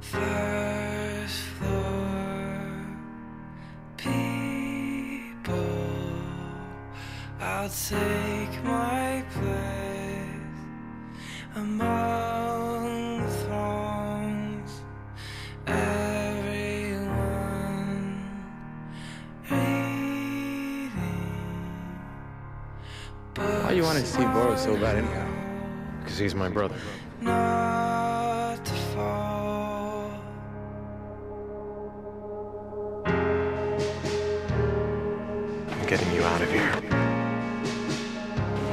First floor people, I'll take my place among the throngs. Everyone reading. Why do you want to see Boris so bad anyhow? Because he's my brother. Not to fall. I'm getting you out of here.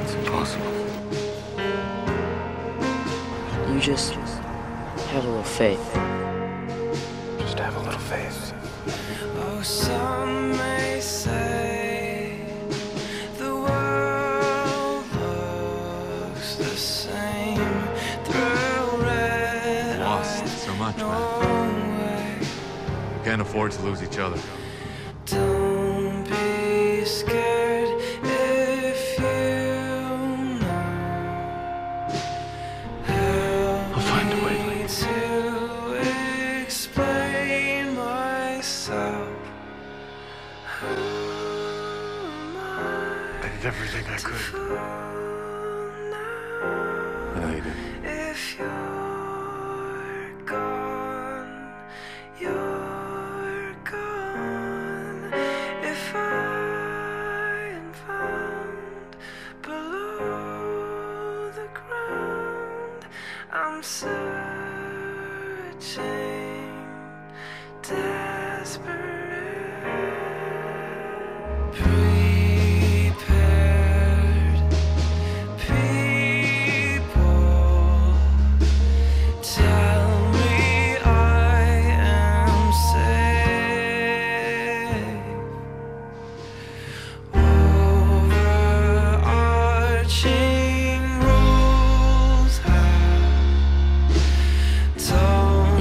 It's impossible. You just have a little faith. Just have a little faith. Oh, some may say the world looks the same through red. Lost so much, man. We can't afford to lose each other. Don't be scared if you know. I'll find a way to explain myself. I did everything I could. If you're gone, if I am found below the ground, I'm searching, desperate.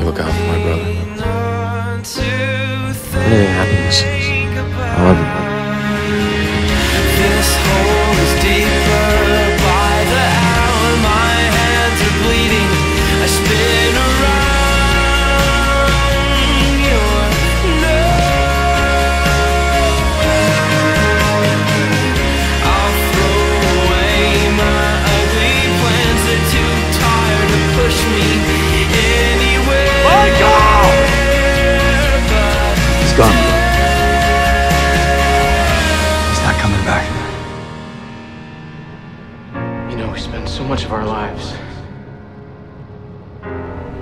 Look out for my brother. Anything happens, however. This hole is deeper by the hour. My hands are bleeding. I spin around. You're nowhere. I'll throw away my ugly plans. They're too tired to push me. He's gone. He's not coming back. You know, we spend so much of our lives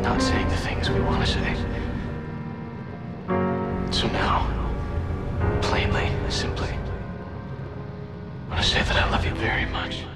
not saying the things we want to say. So now, plainly, simply, I want to say that I love you very much.